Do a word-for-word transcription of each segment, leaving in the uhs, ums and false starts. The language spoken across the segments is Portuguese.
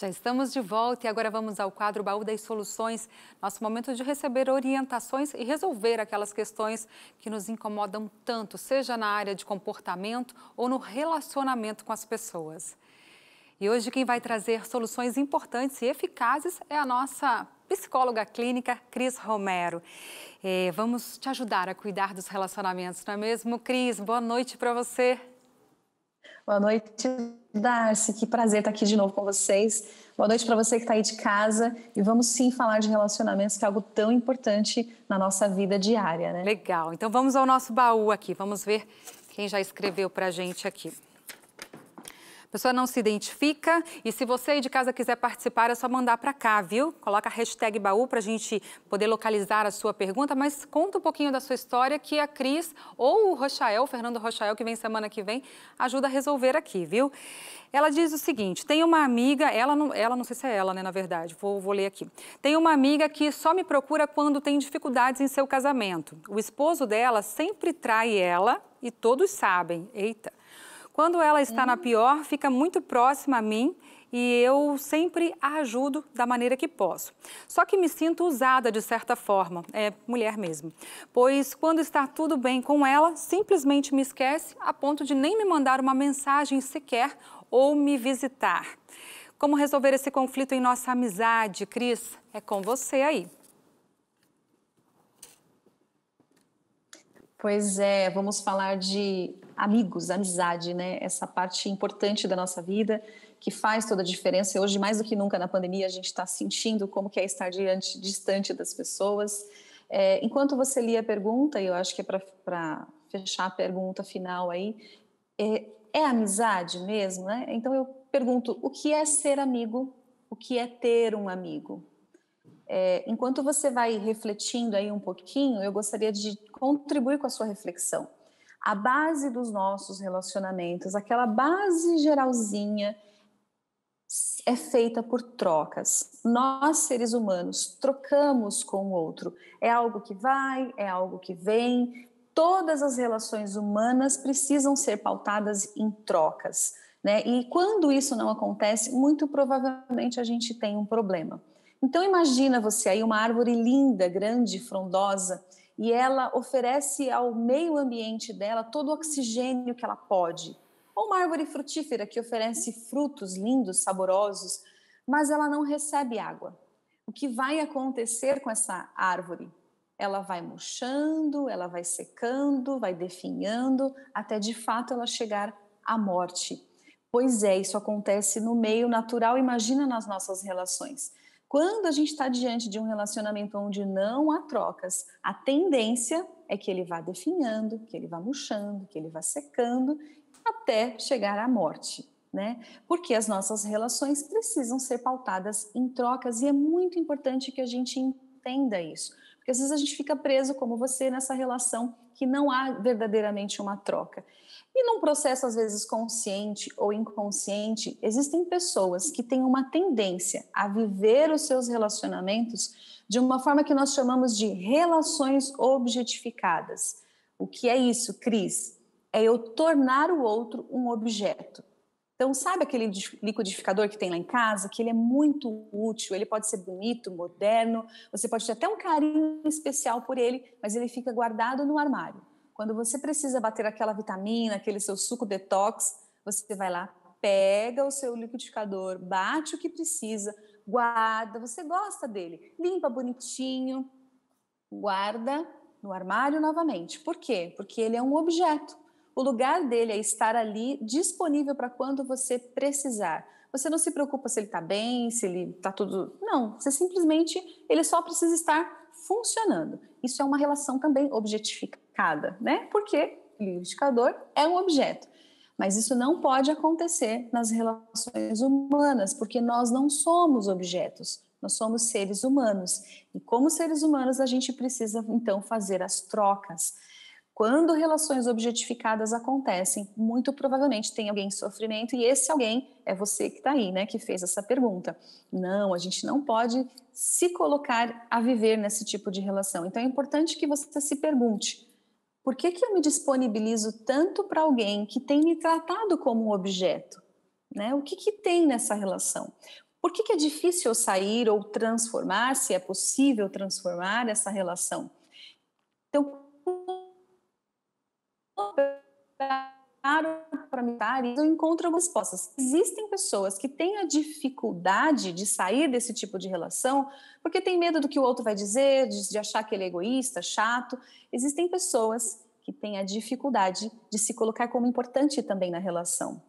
Já estamos de volta e agora vamos ao quadro Baú das Soluções, nosso momento de receber orientações e resolver aquelas questões que nos incomodam tanto, seja na área de comportamento ou no relacionamento com as pessoas. E hoje quem vai trazer soluções importantes e eficazes é a nossa psicóloga clínica, Cris Romero. É, vamos te ajudar a cuidar dos relacionamentos, não é mesmo, Cris? Boa noite para você. Boa noite, Darcy. Que prazer estar aqui de novo com vocês. Boa noite para você que está aí de casa. E vamos sim falar de relacionamentos, que é algo tão importante na nossa vida diária, né? Legal. Então vamos ao nosso baú aqui. Vamos ver quem já escreveu para a gente aqui. A pessoa não se identifica e se você aí de casa quiser participar, é só mandar para cá, viu? Coloca a hashtag baú para a gente poder localizar a sua pergunta, mas conta um pouquinho da sua história que a Cris ou o Rochael, Fernando Rochael, que vem semana que vem, ajuda a resolver aqui, viu? Ela diz o seguinte, tem uma amiga, ela não, ela, não sei se é ela, né, na verdade, vou, vou ler aqui. Tem uma amiga que só me procura quando tem dificuldades em seu casamento. O esposo dela sempre trai ela e todos sabem, eita. Quando ela está na pior, fica muito próxima a mim e eu sempre a ajudo da maneira que posso. Só que me sinto usada de certa forma, é mulher mesmo, pois quando está tudo bem com ela, simplesmente me esquece a ponto de nem me mandar uma mensagem sequer ou me visitar. Como resolver esse conflito em nossa amizade, Cris? É com você aí. Pois é, vamos falar de amigos, amizade, né? Essa parte importante da nossa vida que faz toda a diferença. E hoje, mais do que nunca na pandemia, a gente está sentindo como que é estar diante, distante das pessoas. É, enquanto você lia a pergunta, e eu acho que é para fechar a pergunta final aí, é, é amizade mesmo, né? Então eu pergunto, o que é ser amigo? O que é ter um amigo? É, enquanto você vai refletindo aí um pouquinho, eu gostaria de contribuir com a sua reflexão. A base dos nossos relacionamentos, aquela base geralzinha, é feita por trocas. Nós, seres humanos, trocamos com o outro. É algo que vai, é algo que vem. Todas as relações humanas precisam ser pautadas em trocas, né? E quando isso não acontece, muito provavelmente a gente tem um problema. Então imagina você aí uma árvore linda, grande, frondosa, e ela oferece ao meio ambiente dela todo o oxigênio que ela pode. Ou uma árvore frutífera que oferece frutos lindos, saborosos, mas ela não recebe água. O que vai acontecer com essa árvore? Ela vai murchando, ela vai secando, vai definhando, até de fato ela chegar à morte. Pois é, isso acontece no meio natural, imagina nas nossas relações. Quando a gente está diante de um relacionamento onde não há trocas, a tendência é que ele vá definhando, que ele vá murchando, que ele vá secando, até chegar à morte, né? Porque as nossas relações precisam ser pautadas em trocas e é muito importante que a gente entenda isso. Porque às vezes a gente fica preso, como você, nessa relação que não há verdadeiramente uma troca. E num processo, às vezes, consciente ou inconsciente, existem pessoas que têm uma tendência a viver os seus relacionamentos de uma forma que nós chamamos de relações objetificadas. O que é isso, Cris? É eu tornar o outro um objeto. Então, sabe aquele liquidificador que tem lá em casa? Que ele é muito útil, ele pode ser bonito, moderno, você pode ter até um carinho especial por ele, mas ele fica guardado no armário. Quando você precisa bater aquela vitamina, aquele seu suco detox, você vai lá, pega o seu liquidificador, bate o que precisa, guarda, você gosta dele, limpa bonitinho, guarda no armário novamente. Por quê? Porque ele é um objeto. O lugar dele é estar ali disponível para quando você precisar. Você não se preocupa se ele está bem, se ele está tudo... Não, você simplesmente, ele só precisa estar funcionando. Isso é uma relação também objetificada. Né? Porque o liquidificador é um objeto, mas isso não pode acontecer nas relações humanas, porque nós não somos objetos, nós somos seres humanos e como seres humanos a gente precisa então fazer as trocas. Quando relações objetificadas acontecem, muito provavelmente tem alguém em sofrimento e esse alguém é você que está aí, né? Que fez essa pergunta. Não, a gente não pode se colocar a viver nesse tipo de relação, então é importante que você se pergunte: por que que eu me disponibilizo tanto para alguém que tem me tratado como um objeto, né? O que que tem nessa relação? Por que que é difícil sair ou transformar, se é possível transformar essa relação? Então, para mim, eu encontro algumas respostas. Existem pessoas que têm a dificuldade de sair desse tipo de relação porque tem medo do que o outro vai dizer, de, de achar que ele é egoísta, chato. Existem pessoas que têm a dificuldade de se colocar como importante também na relação.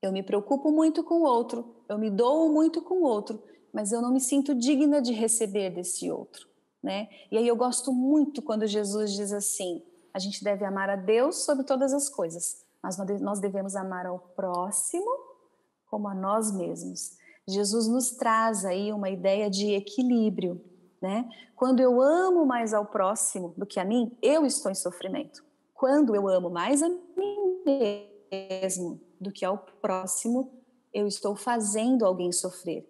Eu me preocupo muito com o outro, eu me dou muito com o outro, mas eu não me sinto digna de receber desse outro, né? E aí eu gosto muito quando Jesus diz assim: a gente deve amar a Deus sobre todas as coisas, mas nós devemos amar ao próximo como a nós mesmos. Jesus nos traz aí uma ideia de equilíbrio, né? Quando eu amo mais ao próximo do que a mim, eu estou em sofrimento. Quando eu amo mais a mim mesmo do que ao próximo, eu estou fazendo alguém sofrer.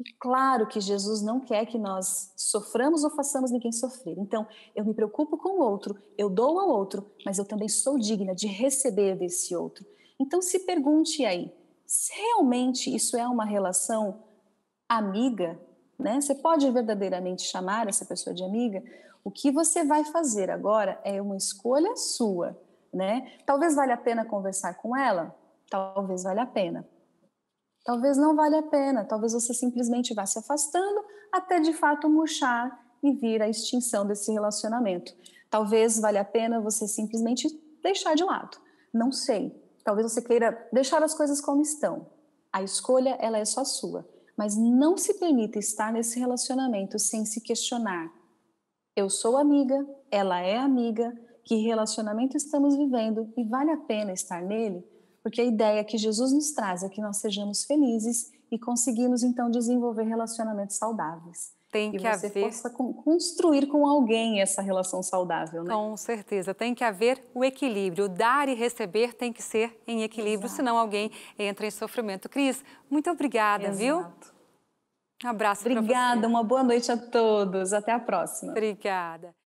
E claro que Jesus não quer que nós soframos ou façamos ninguém sofrer. Então, eu me preocupo com o outro, eu dou ao outro, mas eu também sou digna de receber desse outro. Então, se pergunte aí, se realmente isso é uma relação amiga, né? Você pode verdadeiramente chamar essa pessoa de amiga? O que você vai fazer agora é uma escolha sua, né? Talvez valha a pena conversar com ela? Talvez valha a pena. Talvez não valha a pena, talvez você simplesmente vá se afastando até de fato murchar e vir a extinção desse relacionamento. Talvez valha a pena você simplesmente deixar de lado, não sei. Talvez você queira deixar as coisas como estão. A escolha, ela é só sua, mas não se permita estar nesse relacionamento sem se questionar. Eu sou amiga, ela é amiga, que relacionamento estamos vivendo e vale a pena estar nele? Porque a ideia que Jesus nos traz é que nós sejamos felizes e conseguimos, então, desenvolver relacionamentos saudáveis. Tem que haver... Que você possa construir com alguém essa relação saudável, né? Com certeza. Tem que haver o equilíbrio. Dar e receber tem que ser em equilíbrio, exato, senão alguém entra em sofrimento. Cris, muito obrigada, exato, viu? Um abraço para você. Obrigada, uma boa noite a todos. Até a próxima. Obrigada.